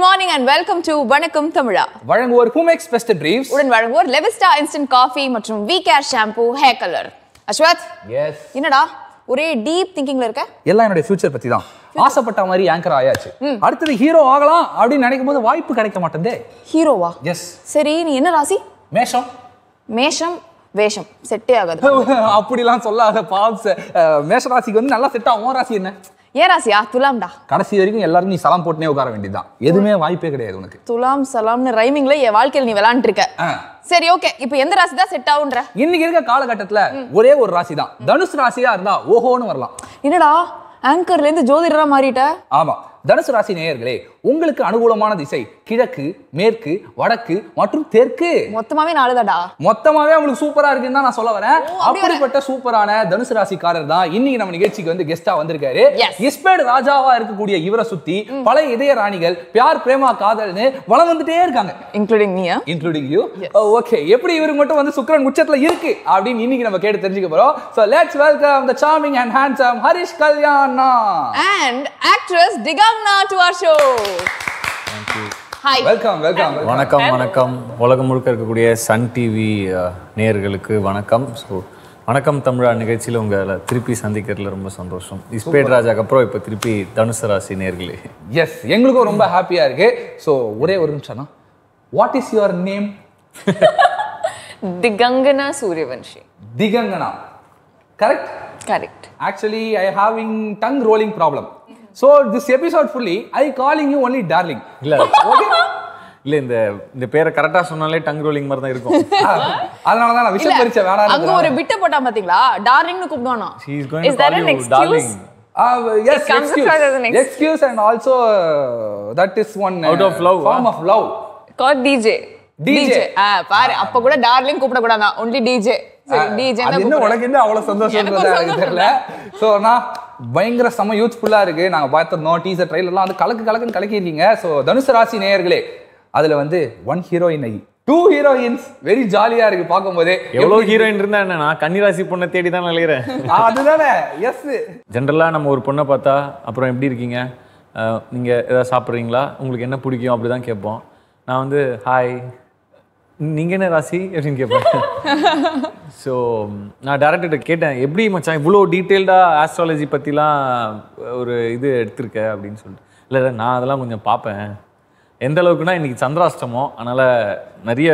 Good morning and welcome to Vanakkam Tamizha. வழங்குவோர் Humex Best Briefs. உடன் வழங்குவோர் Levista instant coffee மற்றும் V-care shampoo hair color. Ashwath. Yes. என்னடா ஒரே deep thinkingல இருக்க? எல்லாம் என்னோட future பத்தி தான். ஆசைப்பட்ட மாதிரி anchor ஆயாச்சு. அடுத்து ஹீரோ ஆகலாம் அப்படி நினைக்கும்போது வாய்ப்பு கிடைக்க மாட்டேங்குதே. ஹீரோவா? Yes. சரி நீ என்ன ராசி? மேஷம். மேஷம் வேஷம் செட்டே ஆகாது. அப்படிலாம் சொல்லாத பாப்ஸ். மேஷ ராசிக்கு வந்து நல்லா செட் ஆகும். ராசி என்ன? ஏராசியா துலாம்டா. கடைசி வரைக்கும் எல்லாரும் நீ சலாம் போட்டுனே உட்கார வேண்டியதுதான். எதுமே வாய்ப்பே கிடையாது உனக்கு. துலாம் சலாம்னு ரைமிங்ல ஏ வாழ்க்கையில நீ விளையாண்டு இருக்க. சரி ஓகே. இப்போ எந்த ராசி தான் செட் ஆகும்ன்ற? இன்னைக்கு இருக்க காலகட்டத்துல ஒரே ஒரு ராசி தான். தனுசு ராசியா இருந்தா ஓஹோன்னு வரலாம். என்னடா ஆங்கர்ல இருந்து ஜோதிடரா மாறிட்ட? ஆமா. தனுசு ராசி நேயர்களே, உங்களுக்கு அனுகூலமான திசை கிழக்கு, மேற்கு, வடக்கு மற்றும் தெற்கு. மொத்தமாவே நாலுதாடா. மொத்தமாவே உங்களுக்கு சூப்பரா இருக்குன்னு தான் நான் சொல்ல வரேன். அப்படிப்பட்ட சூப்பரான தனுசு ராசிக்காரர் தான் இன்னைக்கு நம்ம நிகழ்ச்சிக்கு வந்து கெஸ்டா வந்திருக்காரு. இஸ்பேட் ராஜாவா இருக்கக்கூடிய இவரை சுத்தி பல இதய ராணிகள் பியார் பிரேமா காதல்னு வளம் வந்துட்டே இருக்காங்க. Including me, including you. Okay, எப்படி இவருக்கு மட்டும் வந்து சுக்கிரன் உச்சத்துல இருக்கு அப்படின்னு இன்னைக்கு நம்ம கேட்டு தெரிஞ்சுக்க போறோம். So let's welcome the charming and handsome Harish Kalyan and actress Digha to our show. Thank you. Hi. Welcome. வணக்கம். உலகம் முழுக்க இருக்கக்கூடிய சன் டிவி நேயர்களுக்கு வணக்கம். ஸோ வணக்கம் தமிழா நிகழ்ச்சியில் உங்களை திருப்பி சந்திக்கிறதுல ரொம்ப சந்தோஷம். இஸ்பேட் ராஜாக்கு அப்புறம் இப்போ திருப்பி தனுசு ராசி நேயர்களே. எஸ், எங்களுக்கும் ரொம்ப ஹாப்பியாக இருக்கு. ஸோ ஒரே ஒரு நிமிஷம்னா, what is your name? Digangana Suryavanshi. Digangana, correct? Correct. Actually I having tongue rolling problem. So this episode fully, I calling you only darling. இல்ல இந்த பேரை கரெக்டா சொன்னாலே டங் ரோலிங் மாதிரி தான் இருக்கும். அதனால தான் நான் விஷயம் பரிச்ச வேணா இருக்கு. அங்க ஒரு பிட்ட போட்டா பாத்தீங்களா? டார்லிங்னு கூப்பிடுவானா? She is going to call you darling. Yes, excuse and also that is one out of love, form of love. Called DJ. பாரு, அப்ப கூட டார்லிங் கூப்பிட கூடாதா? Only DJ. சரி, DJ னா என்ன உனக்கு என்ன அவ்வளவு சந்தோஷம் தெரியல. சோ நான் பயங்கர செம யூத்ஃபுல்லாக இருக்குது. நாங்கள் பார்த்துருந்தோம் டீசர் ட்ரெயிலெலாம் வந்து கலக்குன்னு கலக்கியிருக்கீங்க. ஸோ தனுசு ராசி நேயர்களே, அதில் வந்து 1 ஹீரோயின் 2 ஹீரோயின்ஸ் வெரி ஜாலியாக இருக்குது பார்க்கும்போதே. எவ்வளோ ஹீரோயின் இருந்தா என்ன, நான் கன்னிராசி பொண்ணை தேடி தான் நினைக்கிறேன். அதுதானே. எஸ், ஜென்ரலாக நம்ம ஒரு பொண்ணை பார்த்தா அப்புறம் எப்படி இருக்கீங்க, நீங்கள் எதாவது சாப்பிட்றீங்களா, உங்களுக்கு என்ன பிடிக்கும் அப்படி தான் கேட்போம். நான் வந்து ஹாய் நீங்கள் என்ன ராசி அப்படின்னு கேட்பேன். ஸோ நான் டேரக்டர்கிட்ட கேட்டேன், எப்படி மச்சான் இவ்வளோ டீட்டெயில்டாக ஆஸ்ட்ராலஜி பற்றிலாம் ஒரு இது எடுத்திருக்க அப்படின்னு சொல்லிட்டு. இல்லை நான் அதெல்லாம் கொஞ்சம் பார்ப்பேன். எந்த அளவுக்குன்னா இன்றைக்கி சந்திராஷ்டமோ, அதனால் நிறைய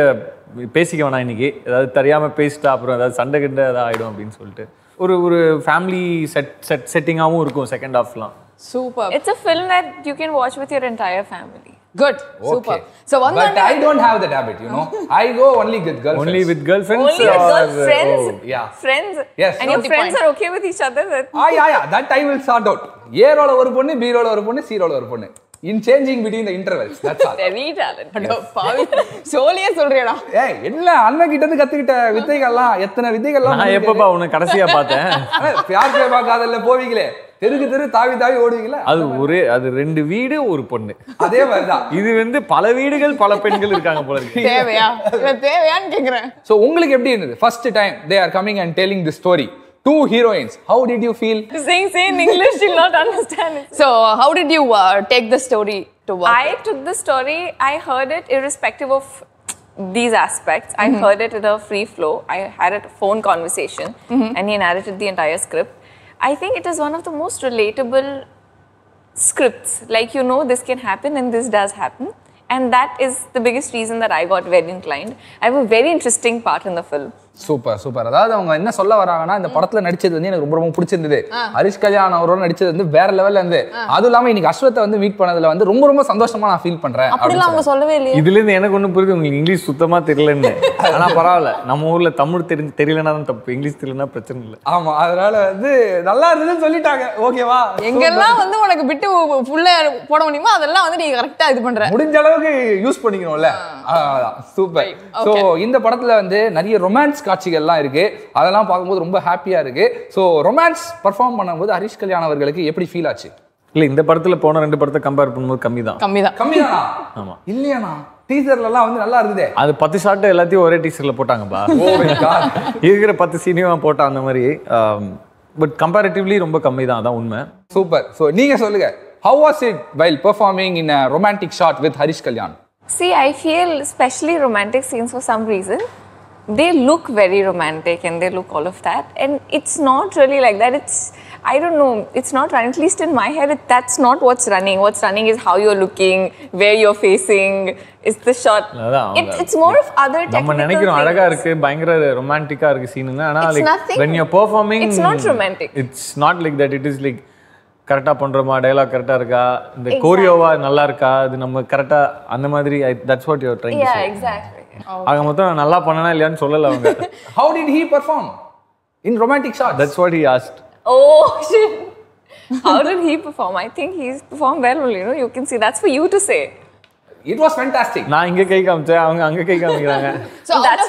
பேசிக்க வேணாம், இன்றைக்கி ஏதாவது தெரியாமல் பேசிட்டா அப்புறம் ஏதாவது சண்டை கிட்ட ஏதாவது ஆகிடும் அப்படின்னு சொல்லிட்டு ஒரு ஃபேமிலி செட்டிங்காகவும் இருக்கும் செகண்ட் ஹாஃப்லாம். Super. It's a film that you can watch with your entire family. Good. Okay. Super. So one but I don't have that habit, you know. I go only with girlfriends. Only with girlfriends. Only with girlfriends. Yeah. Friends. Yes. And your friends are okay with each other. Yeah. That I will sort out. A roll over ponnu, B roll over ponnu, C roll over ponnu. In changing between the intervals. That's all. Very talent. Pavi. Soliya solriyada. Hey, illa anna kitta kathukitta vidhaigal ethana vidhaigal na eppa una kadasiya paathen. Pyaar pe paakadalla povigile. தெருக்கு தெரு தாவி ஓடுவீங்களா? அது அது 2 வீடு ஒரு பொண்ணு, அதே மாதிரிதான் இது வந்து பல வீடுகள் பல பெண்கள் இருக்காங்க போல இருக்கு. தேவையான்னு கேக்குறேன். சோ உங்களுக்கு எப்படி இருந்தது first time they are coming and telling this story? 2 heroines. How did you feel? Saying in English, she'll not understand it. So how did you take the story to work? I took the story, I heard it irrespective of these aspects. I heard it in a free flow. I had a phone conversation and he narrated the entire script. I think it is one of the most relatable scripts. Like, you know, this can happen and this does happen. And that is the biggest reason that I got very inclined. I have a very interesting part in the film. Super. அதாவது அவங்க என்ன சொல்ல வராங்கன்னா, இந்த படத்துல நடிச்சது வந்து எனக்கு ரொம்ப ரொம்ப பிடிச்சிருந்தது. ஹரிஷ் கல்யாண் அவரோட நடிச்சது வந்து வேற லெவல்ல இருந்து. அதுவும் இல்லாம இன்னைக்கு அஸ்வத்தை வந்து மீட் பண்ணதுல வந்து ரொம்ப ரொம்ப சந்தோஷமா நான் ஃபீல் பண்றேன். அப்படிலாம் அவங்க சொல்லவே இல்லையா? இதுல இருந்து எனக்கு ஒண்ணு புரியுது, உங்களுக்கு இங்கிலீஷ் சுத்தமா தெரியலன்னு. ஆனா பரவாயில்ல, நம்ம ஊர்ல தமிழ் தெரியலன்னா தான் தப்பு, இங்கிலீஷ் தெரியலன்னா பிரச்சனை இல்லை. ஆமா, அதனால வந்து நல்லா இருந்ததுன்னு சொல்லிட்டாங்க. ஓகேவா, எங்கெல்லாம் வந்து உனக்கு விட்டு புள்ள போட முடியுமோ அதெல்லாம் வந்து நீ கரெக்டா இது பண்ற, முடிஞ்ச அளவுக்கு யூஸ் பண்ணிக்கணும்ல. சூப்பர். சோ இந்த படத்துல வந்து நிறைய ரொமான்ஸ் காட்சிகள்லாம் இருக்கு. அதெல்லாம் பார்க்கும்போது ரொம்ப ஹாப்பியா இருக்கு. ஸோ ரொமான்ஸ் பர்ஃபார்ம் பண்ணும்போது ஹரிஷ் கல்யாண் அவர்களுக்கு எப்படி ஃபீல் ஆச்சு? இல்ல, இந்த படத்துல போன 2 படத்தை கம்பேர் பண்ணும்போது கம்மிதான். ஆமா இல்லையானா டீசர்லாம் வந்து நல்லா இருந்தது. அது 10 ஷாட் எல்லாத்தையும் ஒரே டீசர்ல போட்டாங்கப்பா. இருக்கிற 10 சீனியா போட்டான் அந்த மாதிரி. பட் கம்பேரிட்டிவ்லி ரொம்ப கம்மி தான், அதான் உண்மை. சூப்பர். ஸோ நீங்க சொல்லுங்க, How was it while performing in a romantic shot with Haris Kalyan? See, I feel especially romantic scenes for some reason, they look very romantic and they look all of that, and it's not really like that. It's, I don't know, it's not running, at least in my head, that's not what's running. What's running is how you're looking, where you're facing, is the shot. It's more of other technical things. It's nothing. When you're performing, it's not romantic. It's not like that, it is like correct pandroma, dialogue correct irukka, the choreo va nalla irukka, adu namu correct andha madri, that's what you're trying to say. Yeah, exactly. Okay. How did he perform in romantic shots? That's what he asked. Oh shit! How did he perform? I think he's performed well. You know, you can see. That's for you to say. It was fantastic. So that's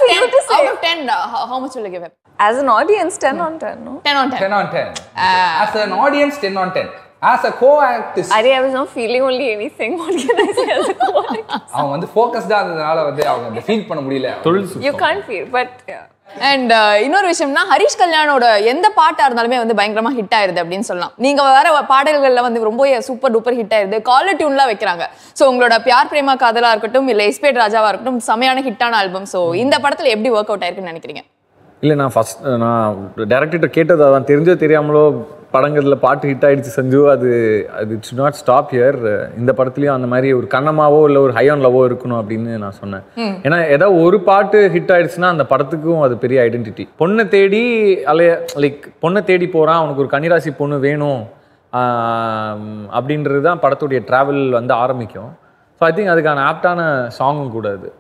for you to say. Out of 10, how much will you give him? As an audience, 10 on 10. No? 10 on 10. 10 on 10. As an audience, 10 on 10. As a co-actress. I was not feeling only anything. What can I say as a co-actress? You can't feel, but yeah. And இன்னொரு விஷயம்னா ஹரிஷ் கல்யாணோட எந்த பாட்டா இருந்தாலுமே வந்து பயங்கரமா hit ஆயிருது அப்படினு சொல்லலாம். நீங்க வேற பாடல்கள்ல வந்து ரொம்ப சூப்பர் டூப்பர் ஹிட் ஆயிருது. காலர் டியூன்ல வைக்கறாங்க. சோ உங்களோட प्यार பிரேமா காதலா இருக்கட்டும் இல்ல எஸ்பேட் ராஜாவா இருக்கட்டும் சமையான ஹிட்டான ஆல்பம். சோ இந்த படத்துல எப்படி வொர்க் அவுட் ஆயிருக்குன்னு நினைக்கிறீங்க? இல்ல நான் ஃபர்ஸ்ட் நான் டைரக்டர் கேட்டதா தான் தெரிஞ்சோ தெரியாமலோ படங்கள்ல பாட்டு ஹிட் ஆயிடுச்சு சஞ்சு அது இட்ஸ் நாட் ஸ்டாப் ஹியர் இந்த படத்துலயும் அந்த மாதிரி ஒரு கண்ணமாவோ இல்ல ஒரு ஹை ஆன் லவோ இருக்கணும் அப்படினு நான் சொன்னேன். ஏனா ஏதா ஒரு பாட்டு ஹிட் ஆயிடுச்சுனா அந்த படத்துக்கும் அது பெரிய ஐடென்டிட்டி. பொண்ணை தேடி லைக் பொண்ணை தேடி போறான் அவனுக்கு ஒரு கன்னிராசி பொண்ணு வேணும் அப்படின்றது தான் படத்தோட டிராவல் வந்து ஆரம்பிக்கும். சோ ஐ திங்க் அதுக்கான ஆப்டான சாங்கும் கூட அது.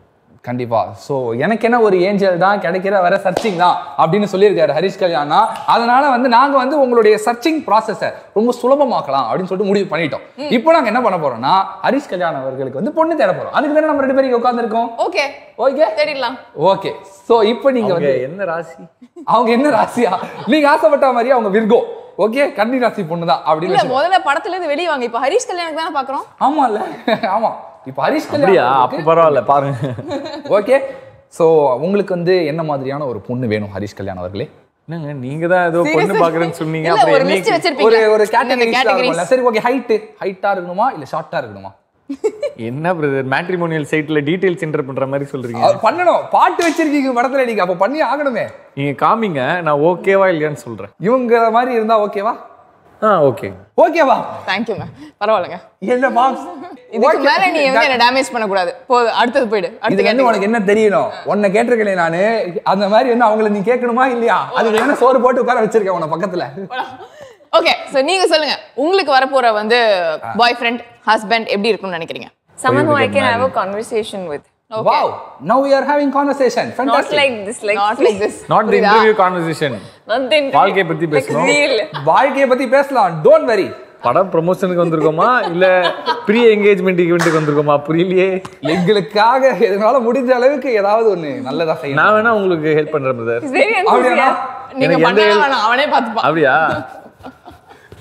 கண்டிப்பா. சோ எனக்கு என்ன ஒரு ஏஞ்சல் தான் கிடைக்கிற வர சர்ச்சிங் தான் அப்படின்னு சொல்லியிருக்காரு ஹரிஷ் கல்யாணா. அதனால வந்து நாங்க வந்து உங்களுடைய சர்ச்சிங் ப்ராசஸை ரொம்ப சுலபமாக்கலாம் அப்படின்னு சொல்லிட்டு முடிவு பண்ணிட்டோம். இப்போ நாங்க என்ன பண்ண போறோம்னா ஹரிஷ் கல்யாணா அவர்களுக்கு வந்து பொண்ணு தேட போறோம். அதுக்கு தான நம்ம ரெண்டு பேரும் உட்கார்ந்து இருக்கோம். ஓகே ஓகே தேடிடலாம். ஓகே. சோ இப்போ நீங்க வந்து என்ன ராசி? அவங்க என்ன ராசியா? நீங்க ஆசைப்பட்ட மாதிரி அவங்க விர்கோ. ஓகே கன்னி ராசி பொண்ணு தான் அப்படி இல்ல. முதல்ல படத்துல இருந்து வெளிய வாங்க. இப்போ ஹரிஷ் கல்யாணாக்கு தான பார்க்கறோம். ஆமால. ஆமா. இப்போ ஹரிஷ் கல்யாணம் அப்ப பரவாயில்லை பாருங்க. ஓகே சோ உங்களுக்கு வந்து என்ன மாதிரியான ஒரு பொண்ணு வேணும் ஹரிஷ் கல்யாணம் அவர்களே? என்னங்க நீங்க தான் ஏதோ பொண்ணு பார்க்கறேன்னு சொன்னீங்க. அப்ப ஒரு லிஸ்ட் வச்சிருப்பீங்க. ஒரு கேட்டகரிஸ்ல சரி ஓகே ஹைட்டா இருக்கணுமா இல்ல ஷார்ட்டா இருக்கணுமா? என்ன பிரதர் மேட்ரிமோனியல் சைட்ல டீடைல்ஸ் என்டர் பண்ற மாதிரி சொல்றீங்க. பண்ணணும் பாட்டு வச்சிருக்கீங்க படத்துல நீங்க அப்ப பண்ணி ஆகணுமே. நீங்க காமிங்க நான் ஓகேவா இல்லையான்னு சொல்றேன். இவங்க மாதிரி இருந்தா ஓகேவா? Okay. Okay, wow. Thank you, man. Paravalenga. Yenna bombs. Idhukku mela nee enna damage panna koodadhu. Podu adutha poidu. Adutha kenna unakku enna theriyano? Onna kettirukale naanu andha mari enna avanga nee kekkanuma illaya? Adhu enna soru potu ukara vechirukken ona pakkathula. Okay, so neenga solunga ungalku varapora vandu boyfriend, husband eppadi irukkum nenikringa? Someone who I can have a conversation with. Okay. Wow! Now we are having conversation. Fantastic. Not like this, Not the interview conversation. Not the interview. வாழ்க்கை பத்தி பேசலாம். வாழ்க்கை பத்தி பேசலாம். Don't worry. படம் ப்ரமோஷனுக்கு வந்திருக்கோமா இல்ல pre engagement ஈவென்ட்க்கு வந்திருக்கோமா புரியலையே. எங்களுக்காக எதனால முடிஞ்ச அளவுக்கு ஏதாவது ஒன்னு நல்லதா செய்யணும். நான் வேணா உங்களுக்கு ஹெல்ப் பண்றேன் பிரதர். அப்படியே நீங்க பண்ணலாம் அவனே பாத்துப்பா. அப்படியே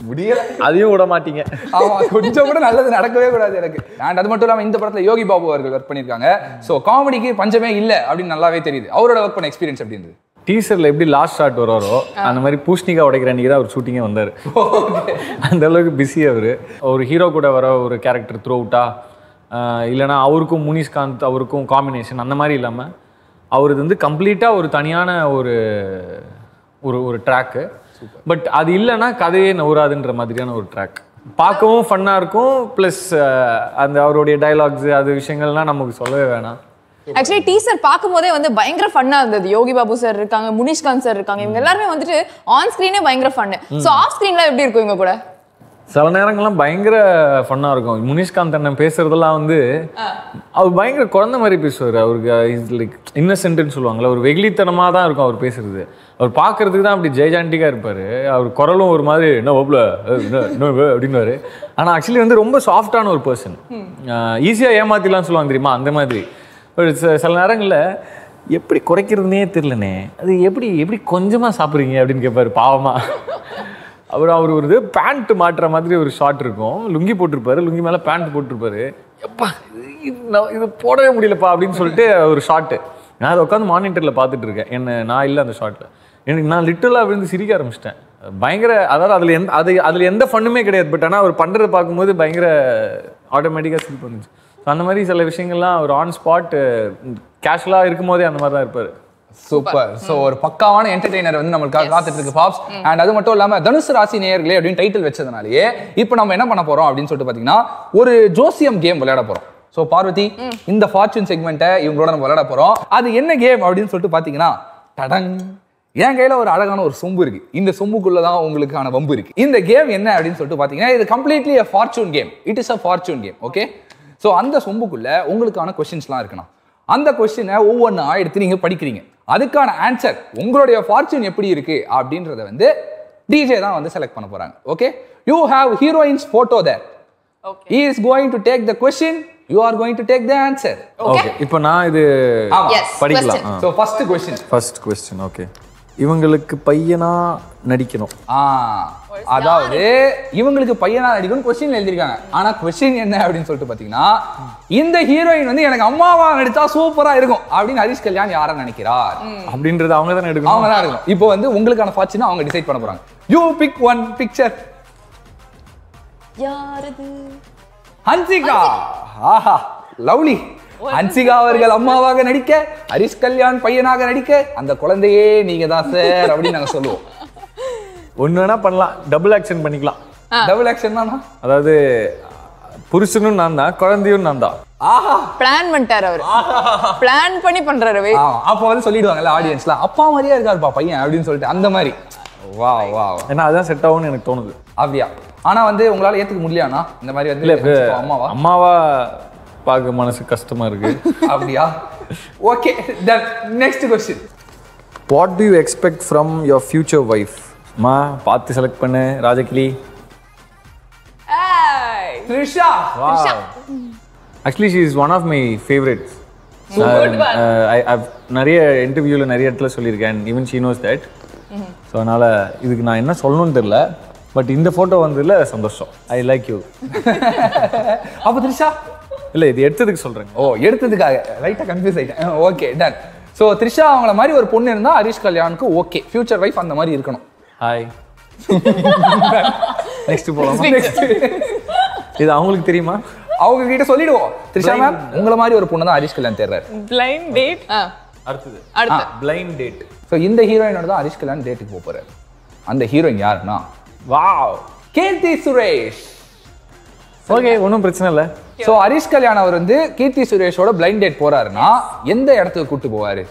முடியல அதையும் விட மாட்டீங்க. ஆமா கொஞ்சம் கூட நல்லது நடக்கவே கூடாது எனக்கு. அண்ட் அது மட்டும் இல்லாம இந்த படத்துல யோகி பாபு அவர்கள் ஒர்க் பண்ணிருக்காங்க. சோ காமெடிக்கு பஞ்சமே இல்ல அப்படின்னு நல்லாவே தெரியுது. அவரோட ஒர்க் பண்ண எக்ஸ்பீரியன்ஸ் எப்படி இருந்தது? டீசர்ல எப்படி லாஸ்ட் ஷாட் வராரோ அந்த மாதிரி பூஷ்ணிகா உடைக்கிற அன்னைக்கு தான் அவர் ஷூட்டிங்கே வந்தாரு. அந்த அளவுக்கு பிஸி அவரு. ஒரு ஹீரோ கூட வர ஒரு கேரக்டர் த்ரோ அவுட்டா இல்லைனா அவருக்கும் முனிஷ்காந்த் அவருக்கும் காம்பினேஷன் அந்த மாதிரி இல்லாம அவருக்கு வந்து கம்ப்ளீட்டா ஒரு தனியான ஒரு ஒரு ட்ராக்கு. பட் அது இல்லைன்னா கதையே நவுறாதுன்ற மாதிரியான ஒரு ட்ராக் பார்க்கவும் ஃபன்னாக இருக்கும். ப்ளஸ் அந்த அவருடைய டைலாக்ஸ் அது விஷயங்கள்லாம் நமக்கு சொல்லவே வேணாம். ஆக்சுவலி டீசர் பார்க்கும் போதே வந்து பயங்கர ஃபன்னா இருந்தது. யோகி பாபு சார் இருக்காங்க, முனிஷ்காந்த் சார் இருக்காங்க, இவங்க எல்லாருமே வந்துட்டு ஆன் ஸ்க்ரீனே பயங்கர ஃபன்னு. ஸோ ஆஃப் ஸ்க்ரீன்லாம் எப்படி இருக்கும் இவங்க கூட? சில நேரங்கள்லாம் பயங்கர ஃபன்னாக இருக்கும். முனிஷ்காந்த் அண்ணன் பேசுறதெல்லாம் வந்து அவர் பயங்கர குழந்தை மாதிரி பேசுவார். அவருக்கு லைக் இன்னசென்ட்னு சொல்லுவாங்கள்ல ஒரு வெகுளித்தனமாக தான் இருக்கும் அவர் பேசுறது. அவர் பார்க்கறதுக்கு தான் அப்படி ஜெய்ஜாண்டிக்காக இருப்பார். அவர் குரலும் ஒரு மாதிரி என்ன ஓப்ல அப்படின்னுவார். ஆனால் ஆக்சுவலி வந்து ரொம்ப சாஃப்டான ஒரு பர்சன். ஈஸியாக ஏமாத்திடலாம்னு சொல்லுவாங்க தெரியுமா அந்த மாதிரி. ஒரு சில நேரங்களில் எப்படி குறைக்கிறதுனே தெரிலனே அது எப்படி எப்படி கொஞ்சமாக சாப்பிட்றீங்க அப்படின்னு கேட்பார் பாவமாக. அவர் அவர் ஒரு இது பேண்ட் மாட்டுற மாதிரி ஒரு ஷார்ட் இருக்கும். லுங்கி போட்டிருப்பாரு, லுங்கி மேலே பேண்ட் போட்டிருப்பாரு. எப்பா இது போடவே முடியலப்பா அப்படின்னு சொல்லிட்டு ஒரு ஷார்ட்டு. நான் அதை உட்காந்து மானிட்டரில் பார்த்துட்டு இருக்கேன். என்ன நான் இல்லை அந்த ஷார்ட்டில் எனக்கு நான் லிட்டலாக விழுந்து சிரிக்க ஆரம்பிச்சிட்டேன். Bangre, other end the fund make it, but another Pandra Pakmuth, Bangre automatic sleep on it. Sanamari celebration or on spot cash la irkumodi and mother. Super. So, ஒரு பக்காவான என்டர்டெய்னர் வந்து நமக்கு காத்துட்டு இருக்கு பாப்ஸ் and அது மட்டும் இல்லாம தனுசு ராசி நேயர்களே அப்படி டைட்டில் வெச்சதனாலே இப்போ நாம என்ன பண்ண போறோம் அப்படினு சொல்லிட்டு பாத்தீங்கன்னா ஒரு ஜோசியம் கேம் விளையாட போறோம் சோ பார்வதி இந்த ஃபார்ச்சூன் செக்மெண்ட இவங்களோட நம்ம விளையாட போறோம் அது என்ன கேம் அப்படினு சொல்லிட்டு பாத்தீங்கன்னா டடங் என் கையில ஒரு அழகான ஒரு சொம்பு இருக்கு இந்த சொம்புக்குள்ள தான் உங்களுக்கான வம்பு இருக்கு இந்த கேம் என்ன அப்படினு சொல்லிட்டு பாத்தீங்கன்னா இது completely a fortune game it is a fortune game okay so அந்த சொம்புக்குள்ள உங்களுக்கான क्वेश्चंसலாம் இருக்குனா அந்த क्वेश्चन ஒவ்வொண்ணா எடுத்து நீங்க படிக்கிறீங்க அதுக்கான ஆன்சர் உங்களுடைய fortune எப்படி இருக்கு அப்படின்றதை வந்து டிஜே தான் வந்து செலக்ட் பண்ண போறாங்க okay you have heroines photo there okay he is going to take the question you are going to take the answer okay இப்போ நான் இது படிக்கலாம் சோ ஃபர்ஸ்ட் क्वेश्चन ஓகே இவங்களுக்கு பையனா நடிக்கணும் அதாவது இவங்களுக்கு பையனா நடிக்கணும் क्वेश्चन எழுதி இருக்காங்க ஆனா क्वेश्चन என்ன அப்படினு சொல்லிட்டு பாத்தீங்கன்னா இந்த ஹீரோயின் வந்து எனக்கு அம்மாவா நடிச்சா சூப்பரா இருக்கும் அப்படி ஹரிஷ் கல்யாண் யாரை நினைக்கிறார் அப்படின்றது அவங்க தான் எடுக்கணும் அவங்க தான் எடுக்கணும் இப்போ வந்து உங்களுக்கான ஃபார்ச்சூன் அவங்க டிசைட் பண்ண போறாங்க யூ பிக் ஒன் பிக்சர் யார் அது ஹன்சிகா ஆஹா லவ்லி ஹன்சிகா அவர்கள் அம்மாவாக நடிக்க ஹரிஷ் கல்யாண் பையனாக நடிக்க அந்த குழந்தையே நீங்க தான் சார் அப்படி நாங்க சொல்லுவோம் ஒண்ணுனா பண்ணலாம் டபுள் ஆக்ஷன் பண்ணிக்கலாம் டபுள் ஆக்ஷன் தானா அதாவது புருஷனும் நான் தான் குழந்தையும் நான் தான் ஆஹா பிளான் பண்ணிட்டார் அவர் பிளான் பண்ணி பண்றாரு அப்ப வந்து சொல்லிடுவாங்கல ஆடியன்ஸ்ல அப்பா மாதிரியா இருக்கார் பா பையன் அப்படினு சொல்லிட்டு அந்த மாதிரி வாவ் வாவ் என்ன அதான் செட் ஆகும்னு எனக்கு தோணுது அப்படியே ஆனா வந்து உங்களால ஏத்துக்க முடியலனா இந்த மாதிரி வந்து அம்மாவா பாக்க மனசு கஷ்டமா இருக்கு அப்படியா okay next question what do you expect from your future wife மா பாத்து செலக்ட் பண்ணு ராஜகிளி ஏய் Trisha Trisha actually she is one of my favorites so I've நிறைய இன்டர்வியூல நிறைய இடத்துல சொல்லிருக்கேன் and even she knows that so அதனால இதுக்கு நான் என்ன சொல்லணும்னு தெரியல பட் இந்த போட்டோ வந்ததுல சந்தோஷம் I like you அப்ப த்ரிஷா இல்ல இது எடுத்ததுக்கு சொல்றேன் ஓ எடுத்ததுக்காக ரைட்டா கன்ஃபியூஸ் ஆயிட்டேன் ஓகே டன் சோ த்ரிஷா அவங்கள மாதிரி ஒரு பொண்ணு இருந்தா ஹரிஷ் கல்யாண்க்கு ஓகே ஃபியூச்சர் வைஃப் அந்த மாதிரி இருக்கணும் ஹாய் நெக்ஸ்ட் போலாம் நெக்ஸ்ட் இது அவங்களுக்கு தெரியுமா அவங்க கிட்ட சொல்லிடுவோம் த்ரிஷா மேம் உங்கள மாதிரி ஒரு பொண்ணு தான் ஹரிஷ் கல்யாண் தேர்றாரு ப்ளைண்ட் டேட் அடுத்து ப்ளைண்ட் டேட் சோ இந்த ஹீரோயினோட தான் ஹரிஷ் கல்யாண் டேட்டுக்கு போக போறாரு அந்த ஹீரோயின் யாருன்னா வாவ் கீர்த்தி சுரேஷ் ஓகே ஒண்ணும் பிரச்சனை இல்ல சோ ஹரிஷ் கல்யாண் அவர் வந்து கீர்த்தி சுரேஷோட பிளைண்ட் டேட் போறாருன்னா எந்த இடத்துக்கு கூட்டி போவாரு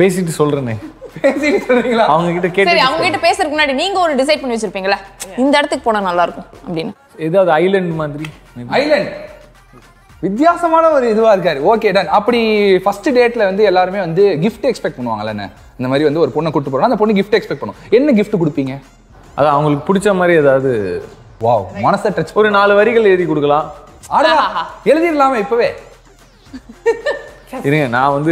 பேசிட்டு சொல்றேனே பேசிட்டு சொல்றீங்களா அவங்க கிட்ட கேட்டு சரி அவங்க கிட்ட பேசறதுக்கு முன்னாடி நீங்க ஒரு டிசைட் பண்ணி வச்சிருப்பீங்களா இந்த இடத்துக்கு போனா நல்லா இருக்கும் அப்படினா ஏதாவது ஐலண்ட் மாதிரி ஐலண்ட் வித்தியாசமான ஒரு இதுவா இருக்காரு ஓகே டன் அப்படி ஃபர்ஸ்ட் டேட்ல வந்து எல்லாரும் வந்து gift எக்ஸ்பெக்ட் பண்ணுவாங்கலனே இந்த மாதிரி வந்து ஒரு பொண்ணை கூட்டி போறோம்னா அந்த பொண்ணு gift எக்ஸ்பெக்ட் பண்ணும் என்ன gift கொடுப்பீங்க அது அவங்களுக்கு பிடிச்ச மாதிரி ஏதாவது வாவ் மனசை டச் ஒரு நாலு வரிகள் எழுதி கொடுக்கலாம் ஆடா எழுதிடலாமே இப்பவே இருங்க நான் வந்து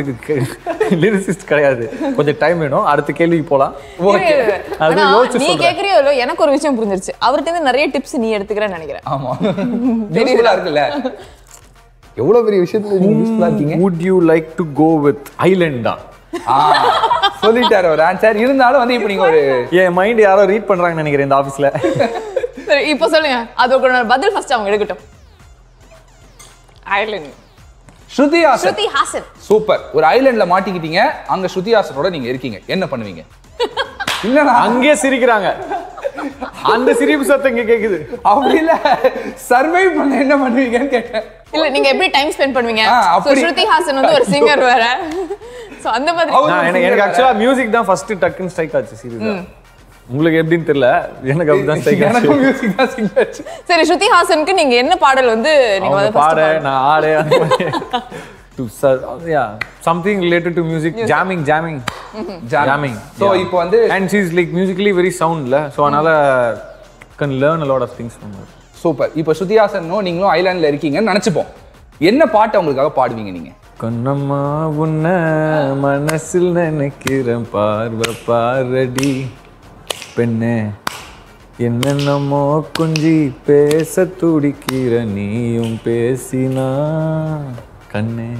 லிரிசிஸ்ட் கிடையாது கொஞ்சம் டைம் வேணும் அடுத்த கேள்விக்கு போலாம் ஓகே அது யோசிச்சு நீ கேக்குறியோ இல்ல எனக்கு ஒரு விஷயம் புரிஞ்சிருச்சு அவர்ட்ட இருந்து நிறைய டிப்ஸ் நீ எடுத்துக்கறேன்னு நினைக்கிறேன் ஆமா யூஸ்ஃபுல்லா இருக்குல எவ்வளவு பெரிய விஷயத்துல நீ யூஸ்ஃபுல்லா இருக்கீங்க would you like to go with island சொல்லிட்டாரு ஒரு ஆன்சர் இருந்தாலும் வந்து இப்போ நீங்க ஒரு என் மைண்ட் யாரோ ரீட் பண்றாங்கன்னு நினைக்கிறேன் இந்த ஆபீஸ்ல சரி இப்போ சொல்லுங்க அதுக்கு நான் பதில் ஃபர்ஸ்ட் அவங்க எடுக்கட்டும் ஐலண்ட் ஸ்ருதி ஹாசன் சூப்பர் ஒரு ஐலண்ட்ல மாட்டிக்கிட்டீங்க அங்க ஸ்ருதி ஹாசனோட நீங்க இருக்கீங்க என்ன பண்ணுவீங்க இல்ல அங்கே சிரிக்குறாங்க அந்த சிரிப்பு சத்தம் இங்க கேக்குது அப்படி இல்ல சர்வைவ் பண்ண என்ன பண்ணுவீங்கன்னு கேட்டேன் இல்ல நீங்க எப்படி டைம் ஸ்பென்ட் பண்ணுவீங்க சோ ஸ்ருதி ஹாசன் வந்து ஒரு சிங்கர் வேற சோ அந்த மாதிரி நான் எனக்கு एक्चुअली மியூзик தான் ஃபர்ஸ்ட் டக்கன் ஸ்ட்ரைக் ஆச்சு சீரியஸா உங்களுக்கு எப்படின்னு தெரியல எனக்கு அப்படிதான் ஸ்ட்ரைக் ஆச்சு எனக்கு மியூзик தான் ஸ்ட்ரைக் ஆச்சு சரி ஸ்ருதி ஹாசனுக்கு நீங்க என்ன பாடல் வந்து நீங்க வந்து பாட நான் ஆடே to yeah something related to music. jamming so இப்போ வந்து and she is like musically very sound la so anala can learn a lot of things from her super இப்போ ஸ்ருதி ஹாசன் நீங்களும் ஐலண்ட்ல இருக்கீங்கன்னு நினைச்சுப்போம் என்ன பாட்டு உங்களுக்காக பாடுவீங்க நீங்க கண்ணம்மா உன்ன மனசில் நினைக்கிறேன் பார்வ பாரடி பெண்ணே என்னென்னமோ குஞ்சி பேச துடிக்கிற நீயும் பேசினா கண்ணே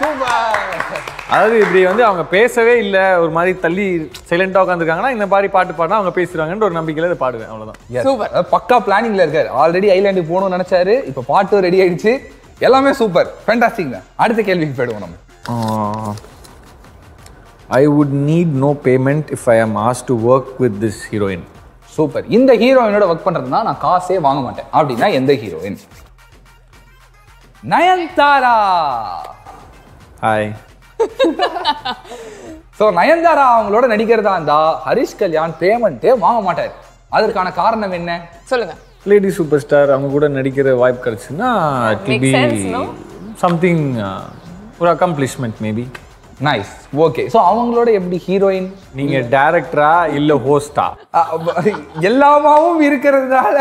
சூப்பர் அதாவது இப்படி வந்து அவங்க பேசவே இல்லை, ஒரு மாதிரி தள்ளி சைலண்டாக உட்காந்துருக்காங்கன்னா இந்த மாதிரி பாட்டு பாடினா அவங்க பேசுறாங்கன்ற ஒரு நம்பிக்கையில அதை பாடுவேன். அவ்வளோதான். சூப்பர். பக்கா பிளானிங்ல இருக்காரு. ஆல்ரெடி ஐலாண்டுக்கு போகணும்னு நினைச்சாரு, இப்போ பாட்டும் ரெடி ஆயிடுச்சு, எல்லாமே சூப்பர். ஃபேண்டாஸ்டிக்ங்க. அடுத்த கேள்விக்கு போயிடுவோம் நம்ம. I would need no payment if I am asked to work with this heroine. Super. இந்த ஹீரோயினோட வர்க் பண்றதுனா நான் காசே வாங்க மாட்டேன். அப்படினா எந்த heroine? Nayanthara. Hi. So Nayanthara அவங்களோட நடிக்கிறதா இருந்தா ஹரிஷ் கல்யாண் பேமெண்டே வாங்க மாட்டார். அதற்கான காரணம் என்ன சொல்லுங்க. லேடி சூப்பர் ஸ்டார் அவங்க கூட நடிக்கிற வாய்ப்பு கிடைச்சுனா டிபி something ஒரு accomplishment maybe. Nice. Okay. So அவங்களோட எப்படி ஹீரோயின்? நீங்கள் டேரக்டரா இல்லை ஹோஸ்டா? எல்லாமாவும் இருக்கிறதுனால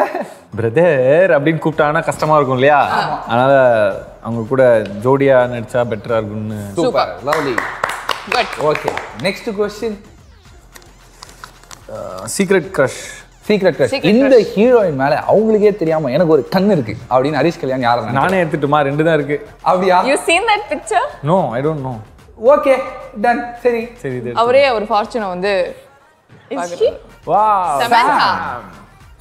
பிரதர் அப்படின்னு கூப்பிட்டாங்கன்னா கஷ்டமாக இருக்கும் இல்லையா? அதனால் அவங்க கூட ஜோடியாக நடிச்சா பெட்டராக இருக்கும்னு. Super. Lovely. Good. Okay. Next question. Secret crush. Secret crush. இந்த ஹீரோயின் மேலே அவங்களுக்கே தெரியாமல் எனக்கு ஒரு கண் இருக்குது அப்படின்னு ஹரிஷ் கல்யாண் யாரை? நானே எடுத்துட்டுமா, ரெண்டு தான் இருக்குது. அப்படியா? You seen that picture? No, I don't know. Okay done. சரி சரி. அவரே ஒரு ஃபார்ச்சூனை வந்து வாவ். சமந்தா.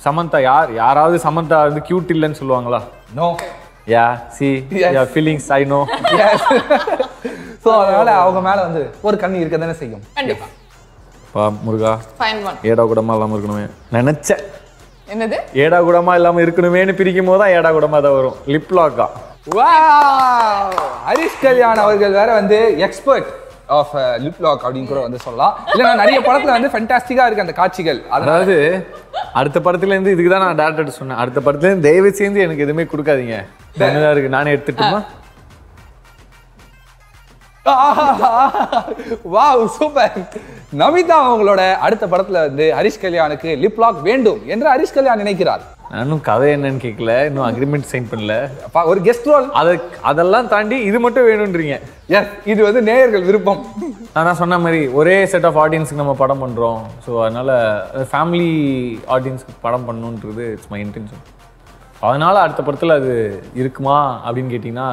சமந்தா யார்? யாராவது சமந்தா வந்து கியூட் இல்லன்னு சொல்லுவாங்களா? No. Yeah see your feelings I know. So அதனால அவங்க மேல வந்து ஒரு கண்ணி இருக்க தான செய்யும். கண்டிப்பா. பா முருகா ஃபைன் ஒன். ஏடா கூடமா இல்லாம இருக்கணுமே நினைச்சேன். என்னது? ஏடா கூடமா இல்லாம இருக்கணுமேன்னு பிரிக்கும் போது ஏடா கூடமா தான் வரும். லிப் லாக்கா. வாவ். ஹரிஷ் கல்யாண் அவர்கள் வேற வந்து எக்ஸ்பர்ட் ஆஃப் லிப் லாக் அப்படின்னு கூட வந்து சொல்லலாம். இல்ல நிறைய படத்துல வந்து ஃபேண்டாஸ்டிக்கா இருக்கு அந்த காட்சிகள். அதாவது அடுத்த படத்துல இருந்து இதுக்கு தான் நான் டைரக்டர் சொன்னேன், அடுத்த படத்துல இருந்து தயவு செஞ்சு எனக்கு எதுவுமே கொடுக்காதீங்க, என்னதான் இருக்கு நானே எடுத்துட்டுமா. Wow super. நமிதா அவங்களோட அடுத்த படத்துல வந்து ஹரிஷ் கல்யாணுக்கு லிப் லாக் வேண்டும் என்று ஹரிஷ் கல்யாண் நினைக்கிறார். நானும் கதை என்னன்னு கேட்கல, இன்னும் அக்ரிமெண்ட் சைன் பண்ணல, ஒரு கெஸ்ட் ரோல் அதெல்லாம் தாண்டி இது மட்டும் வேணும்ன்றீங்க. எஸ், இது வந்து நேயர்கள் விருப்பம். நான் சொன்ன மாதிரி ஒரே செட் ஆஃப் ஆடியன்ஸுக்கு நம்ம படம் பண்ணுறோம். ஸோ அதனால ஃபேமிலி ஆடியன்ஸுக்கு படம் பண்ணணுன்றது இட்ஸ் மை இன்டென்ஷன். அதனால அடுத்த படத்தில் அது இருக்குமா அப்படின்னு கேட்டிங்கன்னா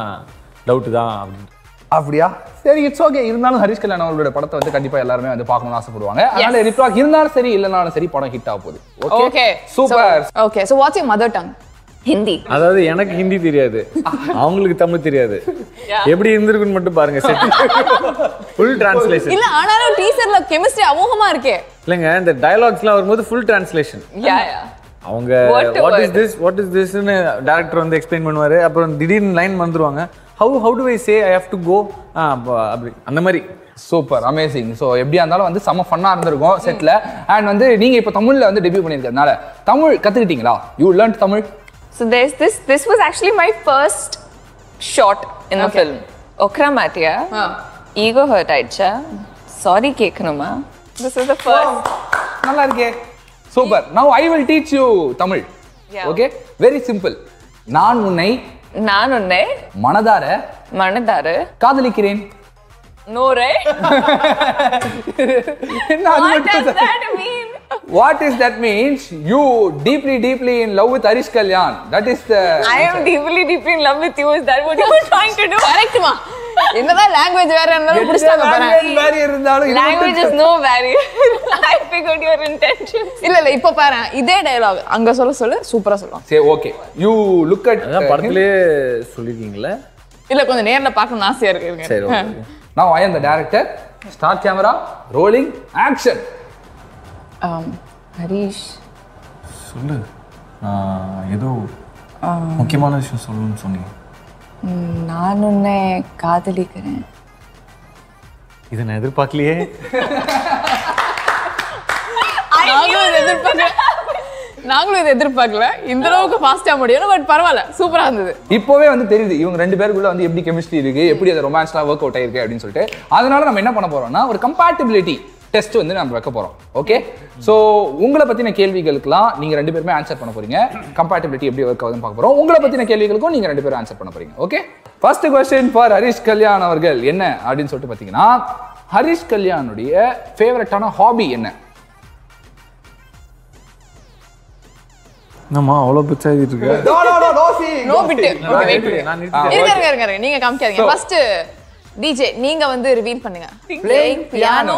டவுட்டு தான் அப்படின்னு. அப்படியா? சரி, இட்ஸ் ஓகே. இருந்தாலும் ஹரிஷ் கல்யாண் அவர்களோட படத்தை வந்து கண்டிப்பா எல்லாருமே வந்து பார்க்கணும்னு ஆசைப்படுவாங்க. அதனால ரிப்ளாக் இருந்தாலும் சரி இல்லனாலும் சரி படம் ஹிட் ஆக போகுது. Okay super. Okay so what's your mother tongue? Hindi. அதாவது எனக்கு ஹிந்தி தெரியாது, அவங்களுக்கு தமிழ் தெரியாது. எப்படி இருந்திருக்குன்னு மட்டும் பாருங்க. ஃபுல் டிரான்ஸ்லேஷன் இல்ல. ஆனாலும் டீசர்ல கெமிஸ்ட்ரி அமோகமா இருக்கே. இல்லங்க இந்த டயலாக்ஸ்லாம் வரும்போது ஃபுல் டிரான்ஸ்லேஷன். Yeah yeah. அவங்க what is this what is திஸ்னு டைரக்டர் வந்து எக்ஸ்பிளைன் பண்ணுவாரு. அப்புறம் திடீர்னு லைன் மறந்துடுவாங்க. How do I say I have to go? அந்த மாதிரி. Super amazing. ஸோ எப்படியா இருந்தாலும் வந்து செம்ம ஃபன்னாக இருந்திருக்கும் செட்டில். அண்ட் வந்து நீங்கள் இப்போ தமிழில் வந்து டெபியூ பண்ணியிருக்கிறதுனால தமிழ் கற்றுக்கிட்டீங்களா? You learn Tamil? So this was actually my first short in a film. ஒக்ரா மாட்டியா ஈகோ ஹர்ட் ஆயிடுச்சா சாரி கேட்கணுமா? This is the first. நல்லா இருக்கே. Super. Now I will teach you Tamil. Okay very simple. நான் உன்னை மனதார காதலிக்கிறேன். What does that mean? You deeply in love with Harish Kalyan. That is the... I am deeply in love with you. Is that what you were trying to do? Correct ma. Enna language vera enna pudichanga bara. Language is no barrier. I figured your intention. Illa ipo paara idhe dialogue anga solla super solluva. Say okay. You look at padathile solirkingala? Illa konja nerla paakana aasaiya irukku. Seri okay. Now I am the director. Start camera. Rolling. Action. Harish சொல்லு. ஏதோ முக்கியமான விஷயம் சொல்லணும்னு சொன்னீங்க. நான் உன்னை காதலிக்கிறேன். இதை நான் எதிர்பார்க்கலையே. நாங்களும் இதை எதிர்பார்க்கல. இந்த அளவுக்கு ஃபாஸ்ட்டாக முடியும், பட் பரவாயில்ல சூப்பராக இருந்தது. இப்போவே வந்து தெரியுது இவங்க ரெண்டு பேருக்குள்ளே வந்து எப்படி கெமிஸ்ட்ரி இருக்குது, எப்படி அது ரொமான்ஸ்லாம் ஒர்க் அவுட் ஆகிருக்கு அப்படின்னு சொல்லிட்டு. அதனால நம்ம என்ன பண்ண போகிறோம்னா ஒரு கம்பேட்டபிலிட்டி டெஸ்ட் வந்து நம்ம வைக்க போகிறோம். ஓகே ஸோ உங்களை பற்றின கேள்விகளுக்குலாம் நீங்கள் ரெண்டு பேருமே ஆன்சர் பண்ண போகிறீங்க. கம்பேட்டபிலிட்டி எப்படி ஒர்க் ஆகுதுன்னு பார்க்க போகிறோம். உங்களை பற்றின கேள்விகளுக்கும் நீங்கள் ரெண்டு பேரும் ஆன்சர் பண்ண போகிறீங்க. Okay first question for Harish Kalyan அவர்கள் என்ன அப்படின்னு சொல்லிட்டு பார்த்தீங்கன்னா, ஹரிஷ் கல்யாணுடைய ஃபேவரட்டான ஹாபி என்ன? நம்ம அவ்வளோ பிச்சா எழுதிட்டு இருக்கேன். நீங்க காமிக்காதீங்க. First DJ, neenga vandu reveal pannunga. Playing piano.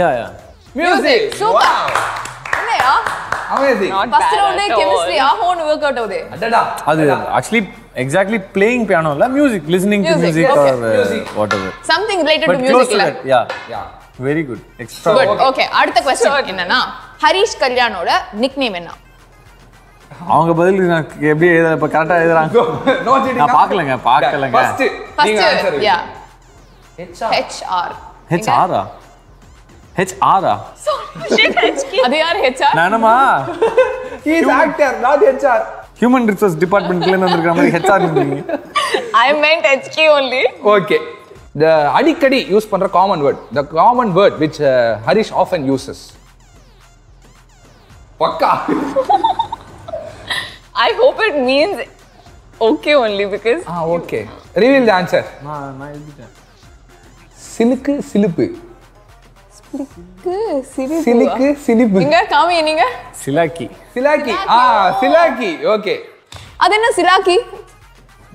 Yeah. Music. Super. Wow. Amazing. First round chemistry ahon work out avudhe. Adada. Actually exactly playing piano la music, listening to music okay. or whatever. Something related but to music la. Yeah. Very good. Extra. Good. Okay. Adutha question enna na Haris Kalyan oda nickname enna? அவங்க பதிலுக்கு நான் எப்படி இப்ப கரெக்ட்டா எழுதறாங்க no cheating நான் பார்க்கலங்க first answer yeah HR அது யார் HR நானமா he is actor not HR human resource department ல இருந்து வந்திருக்கிற மாதிரி HR ன்றீங்க I meant HK only okay the அடிக்கடி யூஸ் பண்ற common word the common word which Harish often uses பக்கா I hope it means okay only because okay reveal the answer நான் எழுதிட்டேன் சிலுக்கு சிலுப்பு சிலுக்கு சிலுப்பு எங்க காமி நீங்க சிலாக்கி சிலாக்கி ஓகே அது என்ன சிலாக்கி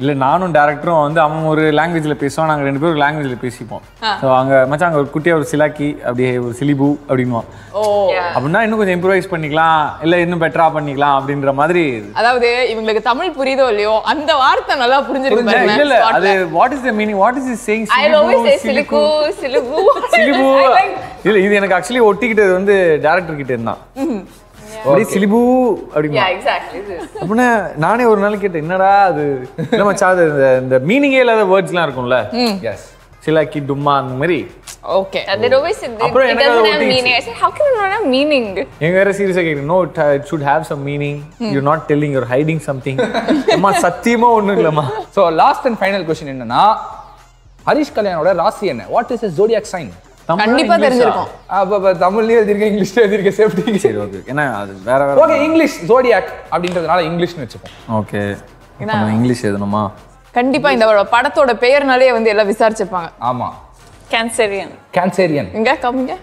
இல்ல நானும் டைரக்டரும் வந்து அவங்க ஒரு லாங்குவேஜ்ல பேசுவாங்க நாங்க ரெண்டு பேரும் லாங்குவேஜ்ல பேசிப்போம் சோ அங்க மச்சான் அங்க ஒரு குட்டியா ஒரு சிலாக்கி அப்படியே ஒரு சிலிபு அப்படினுவாங்க ஓ அப்படினா இன்னும் கொஞ்சம் இம்ப்ரூவைஸ் பண்ணிக்கலாம் இல்ல இன்னும் பெட்டரா பண்ணிக்கலாம் அப்படிங்கற மாதிரி அதாவது இவங்களுக்கு தமிழ் புரியதோ இல்லையோ அந்த வார்த்தை நல்லா புரிஞ்சிருக்கு பாருங்க இல்ல அது what is the meaning what is he saying I always say சிலிபு சிலிபு இல்ல இது எனக்கு एक्चुअली ஒட்டிக்கிட்டது வந்து டைரக்டர் கிட்ட இருந்தான் ஒரே சிலிபு அப்படிமா யா எக்ஸாக்ட்லி திஸ் அப்பனா நானே ஒரு நாள் கேட்டேன் என்னடா அது என்ன மச்சான் இந்த மீனிங்கே இல்லாத வேர்ட்ஸ்லாம் இருக்கும்ல எஸ் சிலாக்கி டும்மா அந்த மாதிரி okay and there always it doesn't mean I said how can you not have meaning எங்க வேற சீரியஸா கேக்குறீங்க no it should have some meaning you're not telling you're hiding something அம்மா சத்தியமா ஒண்ணு இல்லம்மா so last and final question என்னன்னா ஹரிஷ் கல்யாணோட ராசி என்ன what is his zodiac sign கண்டிப்பா தெரிஞ்சிருக்கும் அப்ப தமிழ்லயே எழுதிருக்கேன் இங்கிலீஷ்லயே எழுதிருக்கேன் சேஃப்டிக்கு சரி ஓகே என்ன அது வேற ஓகே இங்கிலீஷ் zodiac அப்படின்றதுனால இங்கிலீஷ்னு வெச்சுப்போம் ஓகே நம்ம இங்கிலீஷ் எழுதணுமா கண்டிப்பா இந்த படத்தோட பெயர்னாலே வந்து எல்லா விசாரிச்சுப்பாங்க ஆமா Cancerian எங்க கம்ங்க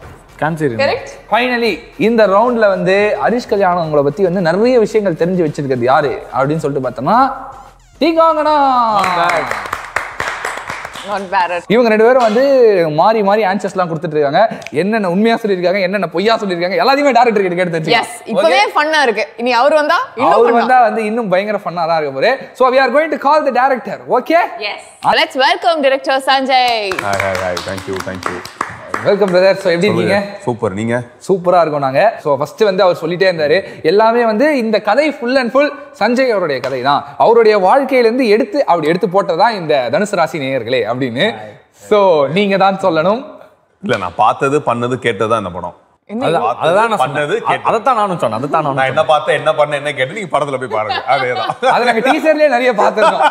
Cancerian கரெக்ட் ஃபைனலி இந்த ரவுண்ட்ல வந்து ஹரிஷ் கல்யாணம் அவங்கள பத்தி வந்து நிறைய விஷயங்கள் தெரிஞ்சு வெச்சிருக்கிறது யாரு அப்படினு சொல்லிட்டு பார்த்தோம்னா டிகாங்கனா இவங்க ரெண்டு பேரும் வந்து மாறி மாறி ஆன்சர்ஸ்லாம் கொடுத்துட்டு இருக்காங்க என்னென்ன உண்மையா சொல்லிருக்காங்க என்னென்ன பொய்யா சொல்லிருக்காங்க எல்லாத்தையுமே டைரக்டர் கிட்ட கேட்டு தெரிஞ்சுங்க எஸ் இப்பவே ஃபன்னா இருக்கு இனி அவர் வந்தா வந்து இன்னும் பயங்கர ஃபன்னா தான் இருக்க போறே so we are going to call the director okay yes let's welcome director Sanjay hi thank you welcome brother so எப்படி இருக்கீங்க சூப்பர் நீங்க சூப்பரா இருக்கோம் நாங்க சோ ஃபர்ஸ்ட் வந்து அவர் சொல்லிட்டே இருந்தாரு எல்லாமே வந்து இந்த கதை ஃபுல் அண்ட் ஃபுல் சஞ்சய் அவருடைய கதை தான் அவருடைய வாழ்க்கையில இருந்து எடுத்து போட்டதா இந்த தனுசு ராசி நேயர்களே அப்படினு சோ நீங்க தான் சொல்லணும் இல்ல நான் பார்த்தது பண்ணது கேட்டது தான் இந்த படம் அதான் நான் பண்ணது கேட்டது அத தான் நானும் சொன்னேன் அத தான் நான் என்ன பார்த்தேன் என்ன பண்ணேன் என்ன கேட்டேன் நீங்க படத்துல போய் பாருங்க அதேதான் அத நாங்க டீசர்லயே நிறைய பார்த்திருக்கோம்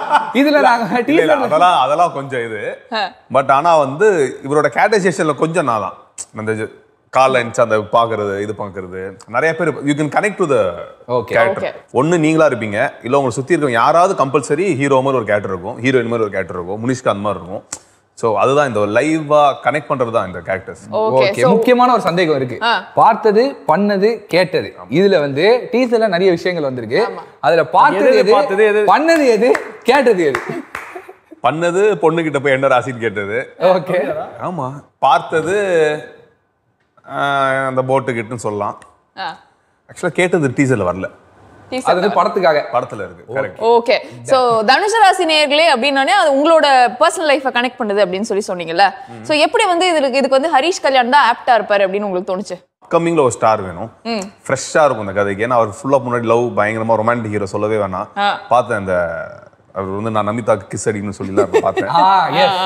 இதுல நாங்க டீசர்ல அதெல்லாம் கொஞ்சம் இது பட் ஆனா வந்து இவரோட கேட்டகரைசேஷன்ல கொஞ்சம் நாதான் அந்த கால் லென்ஸ் அந்த பாக்குறது இது பாக்குறது நிறைய பேர் you can connect to the character ஒன்னு நீங்களா இருப்பீங்க இல்ல உங்க சுத்தி இருக்கும் யாராவது கம்பல்சரி ஹீரோ மாதிரி ஒரு கேரக்டர் இருக்கும் ஹீரோயின் மாதிரி ஒரு கேரக்டர் இருக்கும் முனிஷ்கா அந்த மாதிரி இருக்கும் சோ அதுதான் இந்த லைவா கனெக்ட் பண்றது தான் இந்த கேரக்டர்ஸ் ஓகே முக்கியமான ஒரு சந்தேகம் இருக்கு பார்த்தது பண்ணது கேட்டது இதுல வந்து டீசர்ல நிறைய விஷயங்கள் வந்திருக்கு அதுல பார்த்தது எது பண்ணது எது கேட்டது எது பண்ணது பொண்ணு கிட்ட போய் என்ன ராசின்னு கேட்டது ஓகே ஆமா பார்த்தது அந்த போட் கிட்டன்னு சொல்லலாம் एक्चुअली கேட்டது டீசர்ல வரல அது படத்துக்காக படத்துல இருக்கு கரெக்ட் ஓகே சோ தனுஷ ராசி நேயர்களே அப்படினானே அது உங்களோட पर्सनल லைஃபை கனெக்ட் பண்ணுது அப்படினு சொல்லி சொன்னீங்கல சோ எப்படி வந்து இதுக்கு வந்து ஹரிஷ் கல்யாண் தான் ஆப்டா இருப்பார் அப்படினு உங்களுக்கு தோணுச்சு அப்கமிங்ல ஒரு ஸ்டார் வேணும் ஃப்ரெஷ்ஷா இருக்கும் அந்த கதைக்கு ஏனா அவர் ஃபுல்லா முன்னாடி லவ் பயங்கரமா ரொமான்டிக் ஹீரோ சொல்லவே வேணாம் பார்த்தேன் அந்த அவர் வந்து நான் நமிதாக்கு கிஸ் அடின்னு சொல்லிலாம் பார்த்தேன் எஸ்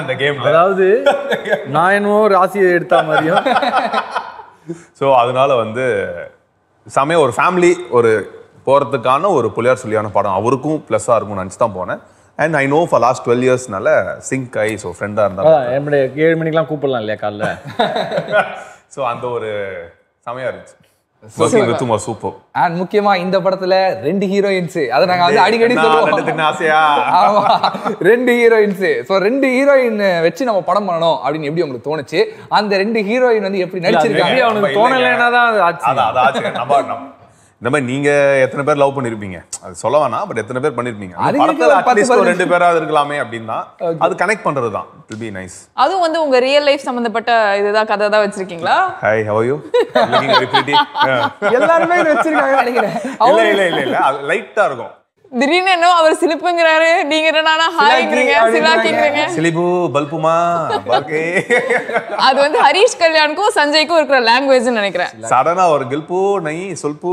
அந்த கேம்ல அதாவது நான் என்னோ ராசியை எடுத்த மாதிரியா சோ அதனால வந்து சமய ஒரு ஃபேமிலி ஒரு போறதுக்கான ஒரு புளியார் சொல்லியான படம் அவருக்கும் பிளஸ்ஸா இருக்கும்னு நினைச்சு தான் போனேன் and I know for last 12 இயர்ஸ்னால சிங்க் ஐ சோ ஃப்ரெண்டா இருந்தாங்க என்னுடைய 7 மணிக்கெல்லாம் கூப்பிடலாம் இல்லையா காலைல சோ அந்த ஒரு சமயம் இருந்துச்சு choosing with more super and முக்கியமா இந்த படத்துல ரெண்டு ஹீரோயின்ஸ் அத நாங்க வந்து அடிக்கடி சொல்லுவோம் ரெண்டு ஆசையா ஆமா ரெண்டு ஹீரோயின்ஸ் சோ ரெண்டு ஹீரோயின் வெச்சு நம்ம படம் பண்ணனும் அப்படி எப்படி உங்களுக்கு தோணுச்சு அந்த ரெண்டு ஹீரோயின் வந்து எப்படி நடிச்சிருக்காங்க உங்களுக்கு தோணலனா தான் அது ஆச்சு நம்ம நம்ம நீங்க எத்தனை பேர் லவ் பண்ணிருப்பீங்க அது சொல்லவானா பட் எத்தனை பேர் பண்ணிருப்பீங்க படத்துல அட்லீஸ்ட் ஒரு ரெண்டு பேராவது இருக்கலாமே அப்படினா அது கனெக்ட் பண்றதுதான் it will be nice அது வந்து உங்க ரியல் லைஃப் சம்பந்தப்பட்ட இதுதான் கதை தான் வச்சிருக்கீங்களா hi how you looking very pretty எல்லாரும் இத வச்சிருக்காங்க நினைக்கிறேன் இல்ல இல்ல இல்ல லைட்டா இருக்கும் திடீர்னு என்ன அவர் சிலிப்புங்கறாரு நீங்க என்னன்னா ஹாய்ங்கறீங்க சிலாக்கிங்கறீங்க சிலிபு பல்புமா பாக்கே அது வந்து ஹரிஷ் கல்யாண்க்கும் சஞ்சய்க்கும் இருக்கிற லாங்குவேஜ் நினைக்கிறேன் சடனா ஒரு கில்பு நை சொல்பு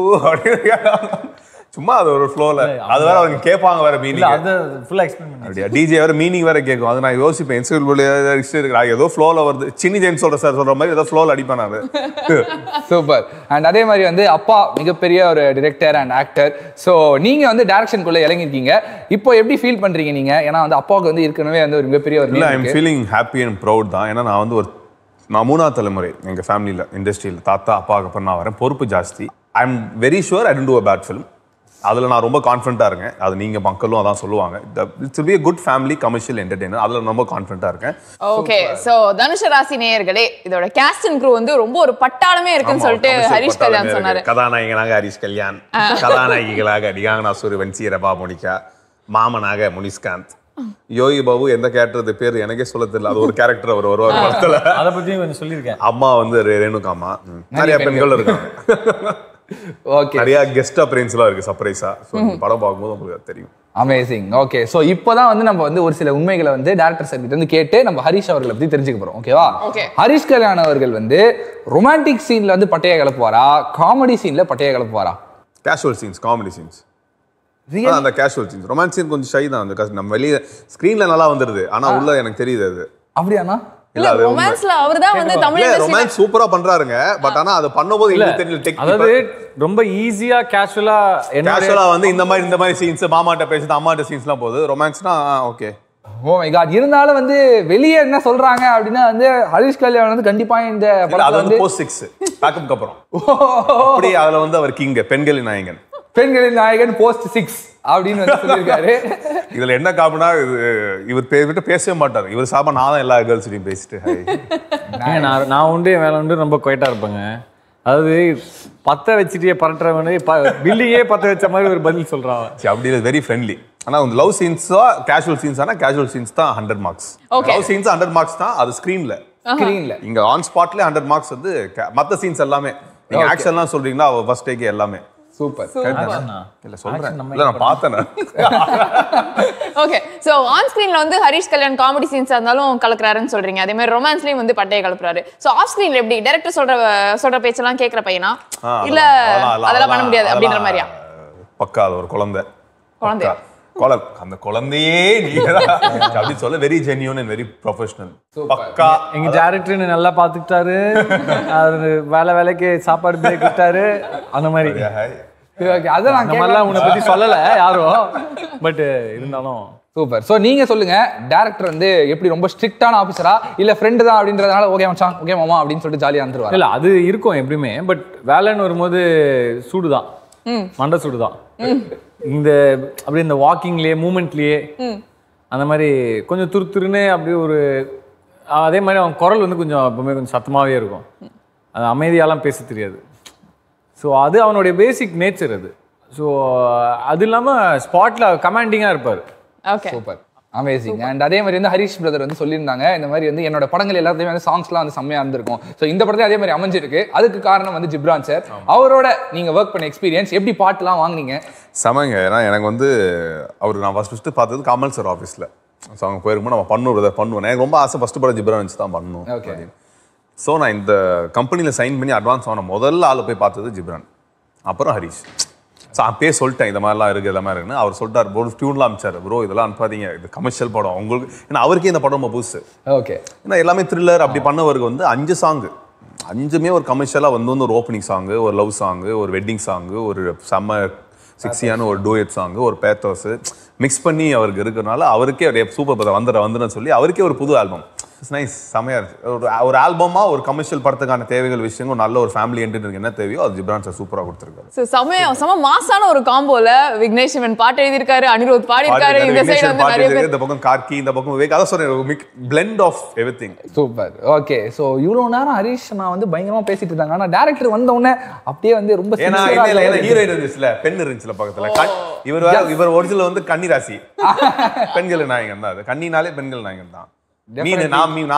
சும்மா அது ஒரு ஃப்ளோல அது வேற அவங்க கேட்பாங்க வேற மீனிங் இல்ல அது ஃபுல் எக்ஸ்பிளைன் பண்ணி டிஜே வேற மீனிங் வேற கேக்கும் அது நான் யோசிப்பேன் இன்ஸ்டால் போல இருக்கு ஏதோ ஃப்ளோல வருது சின்னி ஜென் சொல்ற சார் சொல்ற மாதிரி ஏதோ ஃப்ளோல அடிபானாரு சூப்பர் and அதே மாதிரி வந்து அப்பா மிகப்பெரிய ஒரு டைரக்டர் and ஆக்டர் சோ நீங்க வந்து டைரக்ஷன் குள்ள இறங்கிட்டீங்க இப்போ எப்படி ஃபீல் பண்றீங்க நீங்க ஏனா வந்து அப்பாவுக்கு வந்து இருக்கனவே வந்து ஒரு மிகப்பெரிய ஒரு இல்ல I am feeling happy and proud தான் ஏனா நான் வந்து ஒரு நான் மூணா தலைமுறை எங்க ஃபேமிலில இண்டஸ்ட்ரியில தாத்தா அப்பாக்கு பண்ண வரேன் பொறுப்பு ஜாஸ்தி I am very sure I didn't do a bad film அதுல நான் ரொம்ப கான்ஃபிடென்ட்டா இருக்கேன் அது நீங்க மக்களும் அதான் சொல்லுவாங்க it's will be a good family commercial entertainer அதுல ரொம்ப கான்ஃபிடென்ட்டா இருக்கேன் ஓகே சோ தனுஷு ராசி நேயர்களே இதோட காஸ்ட் அண்ட் க்ரூ வந்து ரொம்ப ஒரு பட்டாளமே இருக்குன்னு சொல்லிட்டு ஹரிஷ் கல்யாண் சொன்னாரு கதாநாயகனாக ஹரிஷ் கல்யாண் கதாநாயகிகளாக டிகாங்கனா சூரியவன்ஷி ரபா மோனிகா மாமனாக முனிஸ்காந்த் யோகி பாபு எந்த கேரக்டர் பேர் எனக்கே சொல்ல தெரியல அது ஒரு கேரக்டர் அவர் வருவார் படத்துல அத பத்தி கொஞ்சம் சொல்லிருக்கேன் அம்மா வந்து ரேணுகா அம்மா நிறைய பெண்கள் இருக்காங்க ஓகே நிறைய கெஸ்ட் அப்பியரன்ஸ்லாம் இருக்கு சர்ப்ரைஸா சோ இந்த படம் பாக்கும்போது உங்களுக்கு தெரியும் அமேசிங் ஓகே சோ இப்போதான் வந்து நம்ம வந்து ஒரு சில உண்மைகளை வந்து டைரக்டர் சார் கிட்ட இருந்து கேட்டு நம்ம ஹரிஷ் அவர்களை பத்தி தெரிஞ்சுக்க போறோம் ஓகேவா ஹரிஷ் கல்யாண் அவர்கள் வந்து ரொமான்டிக் சீன்ல வந்து பட்டையை கலப்புவாரா காமெடி சீன்ல பட்டையை கலப்புவாரா கேஷுவல் சீன்ஸ் காமெடி சீன்ஸ் அந்த கேஷுவல் சீன்ஸ் ரொமான்ஸ் சீன் கொஞ்சம் ஷை தான் அந்த நம்ம வெளிய ஸ்கிரீன்ல நல்லா வந்துருது ஆனா உள்ள எனக்கு தெரியுது அது அப்படியானா இல்ல ரொமான்ஸ்ல அவர்தான் வந்து தமிழ் இண்டஸ்ட்ரி ரொமான்ஸ் சூப்பரா பண்றாருங்க பட் ஆனா அது பண்ணும்போது எனக்கு தெரியல டெக்னிக் அதாவது ரொம்ப ஈஸியா கேஷுவலா கேஷுவலா வந்து இந்த மாதிரி சீன்ஸ் மாமாட்ட பேசிட்டு அம்மாட்ட சீன்ஸ்லாம் போகுது ரொமான்ஸ்னா ஓகே ஓ மை காட் இருந்தால வந்து வெளிய என்ன சொல்றாங்க அப்படினா வந்து ஹரிஷ் கல்யாண் வந்து கண்டிப்பா இந்த படத்துல வந்து போஸ்ட் 6 பேக்கப் கப்புறம் அப்படி அதுல வந்து அவர் கிங் பெண்களின் நாயகன் போஸ்ட் 6 அப்படினு வந்து சொல்லிருக்காரு இதுல என்ன காரணம்னா இவர் பேசிட்டு பேசவே மாட்டார் இவர் சாபா நான் தான் எல்லா गर्ल्स கிட்ட பேசிட்டு ஹாய் நான் உண்டே வேல உண்டு ரொம்ப குவைட்டா இருப்பேங்க அதாவது பத்த வெச்சிட்டே பரட்டறவனே பில்லியே பத்த வெச்ச மாதிரி ஒரு பதில் சொல்றான் அப்படி இல்ல வெரி ஃப்ரெண்ட்லி ஆனா அந்த லவ் சீன்ஸா கேஷுவல் சீன்ஸானா கேஷுவல் சீன்ஸ் தான் 100 மார்க்ஸ் லவ் சீன்ஸ் 100 மார்க்ஸ் தான் அது ஸ்கிரீன்ல இங்க ஆன் ஸ்பாட்ல 100 மார்க்ஸ் வந்து மத்த சீன்ஸ் எல்லாமே நீங்க ஆக்ஷன்லாம் சொல்றீங்களா ஃபர்ஸ்ட் டேக்கே எல்லாமே சூப்பர் கரெக்ட்டா இல்ல சொல்றேன் இல்ல நான் பார்த்தேன் ஓகே சோ ஆன் ஸ்கிரீன்ல வந்து ஹரிஷ் கல்யாண் காமெடி சீன்ஸ் இருந்தாலும் கலக்குறாருன்னு சொல்றீங்க அதே மாதிரி ரொமான்ஸ்லயும் வந்து பட்டைய கலக்குறாரு சோ ஆஃப் ஸ்கிரீன்ல எப்படி டைரக்டர் சொல்ற பேச்சலாம் கேக்குற பையனா இல்ல அதெல்லாம் பண்ண முடியாது அப்படின்ற மாதிரியா பக்கா ஒரு குழந்தை அந்த குழந்தையே அப்படி சொல்ல very genuine and very professional பக்கா எங்க டைரக்டர் நல்லா பாத்துக்கிட்டாரு வேலை வேலைக்கு சாப்பாடு பிரேக் விட்டாரு அந்த மாதிரி அதெல்லாம் நம்மலாம் உன்னை பத்தி சொல்லல யாரும் பட் இருந்தாலும் சூப்பர் சோ நீங்க சொல்லுங்க டைரக்டர் வந்து எப்படி ரொம்ப ஸ்ட்ரிக்டான ஆபீசரா இல்ல ஃப்ரெண்ட் தான் அப்படின்றதனால ஓகே மச்சான் ஓகே மாமா அப்படினு சொல்லிட்டு ஜாலியா வந்துருவாரு இல்ல அது இருக்கும் எப்பவுமே பட் வேலைன்னு வரும்போது சூடுதான் மண்டை சூடுதான் இந்த அப்படியே இந்த வாக்கிங்லயே மூமெண்ட்லயே அந்த மாதிரி கொஞ்சம் துருத்துருன்னு அப்படியே ஒரு அதே மாதிரி அவன் குரல் வந்து கொஞ்சம் எப்பவுமே கொஞ்சம் சத்தமாகவே இருக்கும் அது அமைதியாலாம் பேச தெரியாது ஸோ அது அவனுடைய பேசிக் நேச்சர் அது ஸோ அது இல்லாமல் ஸ்பாட்டில் கமாண்டிங்காக இருப்பார் சூப்பர் அமேசிங் அண்ட் அதே மாதிரி வந்து ஹரிஷ் பிரதர் வந்து சொல்லியிருந்தாங்க இந்த மாதிரி வந்து என்னோட படங்கள் எல்லாத்தையுமே வந்து சாங்ஸ்லாம் வந்து செம்மையாக இருந்திருக்கும் ஸோ இந்த படத்தையும் அதே மாதிரி அமைஞ்சிருக்கு அதுக்கு காரணம் வந்து ஜிப்ரான் சார் அவரோட நீங்கள் ஒர்க் பண்ண எக்ஸ்பீரியன்ஸ் எப்படி பாட்டுலாம் வாங்கினீங்க செமங்க ஏன்னா எனக்கு வந்து அவர் நான் ஃபஸ்ட்டு பார்த்தது கமல் சார் ஆஃபீஸில் ஸோ அவங்க போயிருக்கும்போது நம்ம பண்ணுவேன் எனக்கு ரொம்ப ஆசை ஃபஸ்ட்டு படம் ஜிப்ரான் வச்சு தான் பண்ணணும் ஓகே ஸோ நான் இந்த கம்பெனியில் சைன் பண்ணி அட்வான்ஸ் ஆன முதல்ல ஆள் போய் பார்த்தது ஜிப்ரான் அப்புறம் ஹரிஷ் ஸோ அப்பயே சொல்லிட்டேன் இந்த மாதிரிலாம் இருக்குது இந்த மாதிரி இருக்குன்னு அவர் சொல்லிட்டார் ப்ரோ டியூன்லாம் அனுப்பிச்சார் ப்ரோ இதெல்லாம் அனுப்பாதீங்க இது கமர்ஷியல் படம் உங்களுக்கு ஏன்னா அவருக்கே இந்த படம் ரொம்ப புதுசு ஓகே ஏன்னா எல்லாமே த்ரில்லர் அப்படி பண்ணவருக்கு வந்து 5 சாங்கு 5மே ஒரு கமர்ஷியலாக வந்து ஒரு ஓப்பனிங் சாங்கு ஒரு லவ் சாங்கு ஒரு வெட்டிங் சாங்கு ஒரு சம்மர் சிக்ஸியான ஒரு டூயட் சாங்கு ஒரு பேத்தோஸு மிக்ஸ் பண்ணி அவருக்கு இருக்கிறனால அவருக்கே சூப்பர் பதம் வந்துடுறேன்னு சொல்லி அவருக்கே ஒரு புது album It's nice. Samaya. Or album or commercial parthagana thevegal vishyengo nalla or family entertainer na theviyo or Gibran's super agutirukar. So samaya sama maasana or combo la Vignesh even part editirukar, Anirudh part editirukar. Vignesh even part editirukar. The bagon car key, the bagon veg. That's one blend of everything. Super. Okay. So you know na Harish na vande bayingarama pesitudanga. Na director vanda unna apdiye vande romba. Ena ena ena hero irundisla pen irundisla pakathla. Cut. Ivar original vande kanni rasi. Pengal naayiganda. Kanni naale pengal naayiganda. Definitely.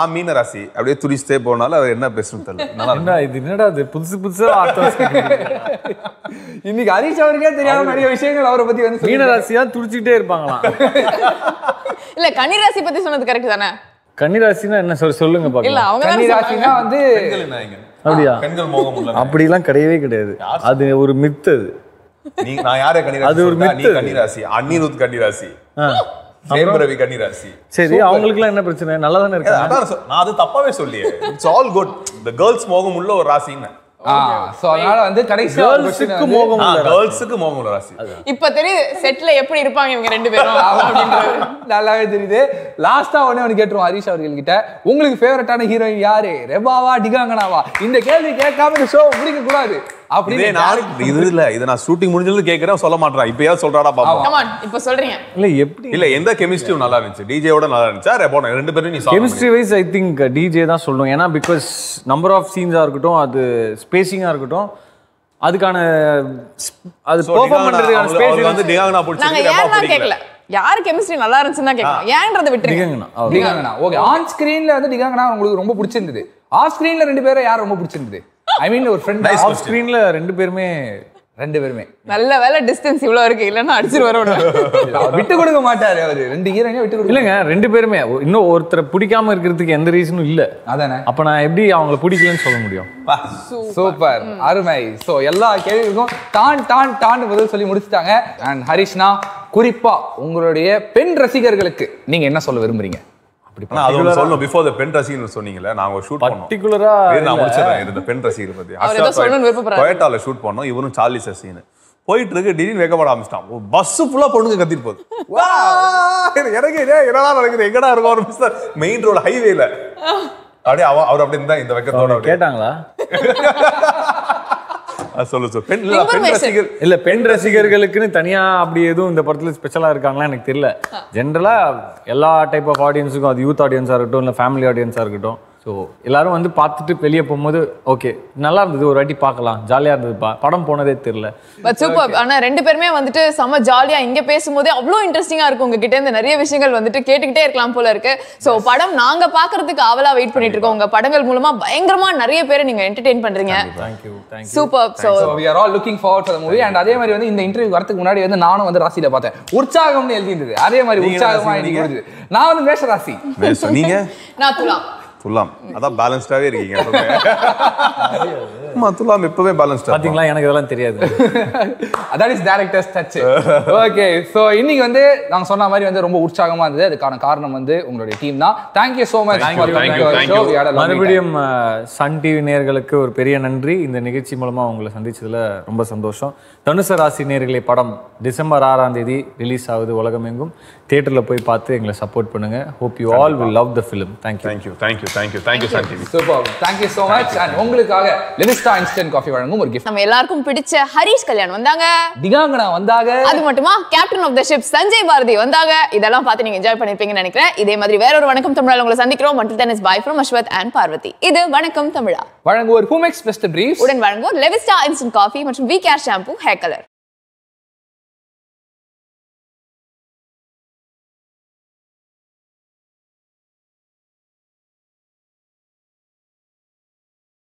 I mean, February Kanirasi. Seri, avungalukku enna prachana nalla than irukku. Adha na adu thappave solliye. It's all good. The girls mogum ulla or rasi na. So adha vandu kadaisi girls ku mogum ulla. Girls ku mogum ulla rasi. Ipo theriyudhu set la eppadi irupanga ivanga rendu perum abindru. Nallave theriyudhu. Last ah one ketru Harish avargalkitta ungalukku favorite ana heroine yaaru? Rebava Digangana va? Indha kelvi kekkama the show mudikka koodadhu. This is shooting. Chemistry-wise, I think DJ because number of scenes are spacing Yar chemistry nalla irundhuchuna kekka. Yaendradha vittirunga. Digangana. Okay. On screen la vandu Digangana ungalku romba pidichirundhudu. Off screen la rendu pera yaar romba pidichirundhudu? I mean our friend off screen la rendu perume. Nalla vela distance ivlo irukku illana adichu varom. Vittu kodukka maataaru avaru. Rendu heroine vittu kodukka. Illanga rendu perume inno oruthra pidikama irukkiradhukku endha reason illa. Adana. Appo na eppadi avanga pidikkalanu solla mudiyum. Super. Arumai. So ella kelvirkum taan badal solli mudichitaanga. And Harishna குறிப்பா உங்களுடைய பெண் ரசிகர்களுக்கு நீங்க என்ன சொல்ல விரும்பறீங்க? அப்படினா அது சொல்லணும் before the pen ரசிகர்கள் சொன்னீங்கல நாங்க ஷூட் பண்ணோம். பர்టిక్యులரா நான் முடிச்சறேன் இந்த pen ரசிகர்கள் பத்தி. அத சொல்லணும் விருப்பறாங்க. கோயட்டால ஷூட் பண்ணோம். இவரும் 40 சீன். போயிட்டு இருக்கு டிடின் வேகப்பட ஆரம்பிச்சான். பஸ் ஃபுல்லா பொண்ணுங்க கத்திட்டு போகுது. வா! இறங்கு டேய் என்னடா நடக்குது? எங்கடா இருக்கோம் மிஸ்டர்? மெயின் ரோட் ஹைவேல. அப்படியே அவர் அப்படியே இந்த வெக்கத்தோட அப்படியே கேட்டாங்களா? So pen ரசிகர்களுக்கு தனியா அப்படி எதுவும் இந்த படத்துல ஸ்பெஷலா இருக்காங்களா எனக்கு தெரியல. ஜெனரலா எல்லா டைப் ஆஃப் ஆடியன்ஸுக்கும் அது youth ஆடியன்ஸா இருக்கட்டும் இல்ல ஃபேமிலி ஆடியன்ஸா இருக்கட்டும். சோ எல்லாரும் வந்து பார்த்துட்டு வெளிய போயும்போது ஓகே நல்லா இருந்தது ஒரு வாட்டி பார்க்கலாம் ஜாலியா இருந்தது படம் போனதே தெரியல. But super. ஆனா ரெண்டு பேருமே வந்துட்டு சம ஜாலியா இங்க பேசும்போது அவ்ளோ இன்ட்ரஸ்டிங்கா இருக்கு உங்க கிட்ட இருந்து நிறைய விஷயங்கள் வந்துட்டு கேட்டிட்டே இருக்கலாம் போல இருக்கு. சோ படம் நாங்க பார்க்கிறதுக்கு ஆவலா வெயிட் பண்ணிட்டு இருக்கோம். உங்க படங்கள் மூலமா பயங்கரமா நிறைய பேரை நீங்க என்டர்டெயின் பண்றீங்க. Thank you. Super. So we are all looking forward for the movie and அதே மாதிரி வந்து இந்த இன்டர்வியூ வரதுக்கு முன்னாடி வந்து நானும் வந்து ராசில பார்த்தேன். உற்சாகம்னு எழுதி இருந்தது. அதே மாதிரி உற்சாகமா இருந்துது. நான் வந்து மேஷ ராசி. மேஷ நீங்க? நான் துலாம். துலாம் அத பேலன்ஸ்டா இருக்கீங்க எப்பவுமே துலாம் எப்பவே பேலன்ஸ்டா பாத்தீங்களா எனக்கு இதெல்லாம் தெரியாது that is director's touch okay so இன்னைக்கு வந்து நான் சொன்ன மாதிரி வந்து ரொம்ப உற்சாகமா இருந்தது அதுக்கான காரணம் வந்து உங்களுடைய டீம் தான் thank you so much thank you மறுபடியும் Sun TV நேயர்களுக்கு ஒரு பெரிய நன்றி இந்த நிகழ்ச்சி மூலமா உங்களை சந்திச்சதுல ரொம்ப சந்தோஷம் தனுசு ராசி நேயர்களே படம் டிசம்பர் 6ஆம் தேதி ரிலீஸ் ஆகுது உலகமெங்கும் தியேட்டர்ல போய் பார்த்து எங்களை சப்போர்ட் பண்ணுங்க hope you all will love the film thank you Sun TV superb thank you so much and உங்களுக்காக லெவிஸ்டா இன்ஸ்டன்ட் காபி வழங்கும் ஒரு gift நம்ம எல்லாருக்கும் பிடிச்ச ஹரிஷ் கல்யாண் வந்தாங்க திகாங்கனா வந்தாங்க அது மட்டுமா captain of the ship Sanjay வார்தி வந்தாங்க இதெல்லாம் பார்த்து நீங்க என்ஜாய் பண்ணிருப்பீங்கன்னு நினைக்கிறேன் இதே மாதிரி வேற ஒரு வணக்கம் தமிழால உங்களை சந்திக்கிறோம் until then is bye from Ashwath and Parvati இது வணக்கம் தமிழா வழங்குவோர் ஹூமெக்ஸ் பெஸ்ட் பிரீஃப்ஸ் உடன் வழங்குவோர் லெவிஸ்டா இன்ஸ்டன்ட் காபி மற்றும் V-care ஷாம்பு ஹேர் கலர்